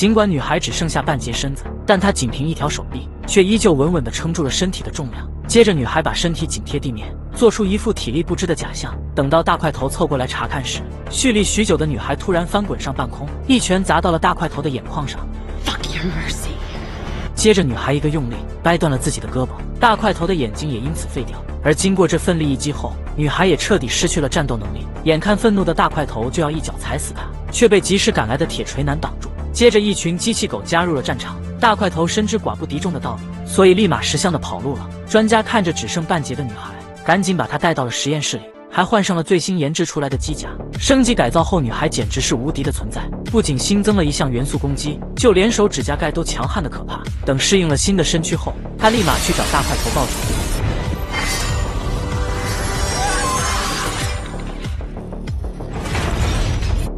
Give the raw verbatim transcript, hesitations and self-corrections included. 尽管女孩只剩下半截身子，但她仅凭一条手臂，却依旧稳稳地撑住了身体的重量。接着，女孩把身体紧贴地面，做出一副体力不支的假象。等到大块头凑过来查看时，蓄力许久的女孩突然翻滚上半空，一拳砸到了大块头的眼眶上。Fuck your mercy！ 接着，女孩一个用力掰断了自己的胳膊，大块头的眼睛也因此废掉。而经过这奋力一击后，女孩也彻底失去了战斗能力。眼看愤怒的大块头就要一脚踩死她，却被及时赶来的铁锤男挡住。 接着，一群机器狗加入了战场。大块头深知寡不敌众的道理，所以立马识相的跑路了。专家看着只剩半截的女孩，赶紧把她带到了实验室里，还换上了最新研制出来的机甲。升级改造后，女孩简直是无敌的存在，不仅新增了一项元素攻击，就连手指甲盖都强悍的可怕。等适应了新的身躯后，她立马去找大块头报仇。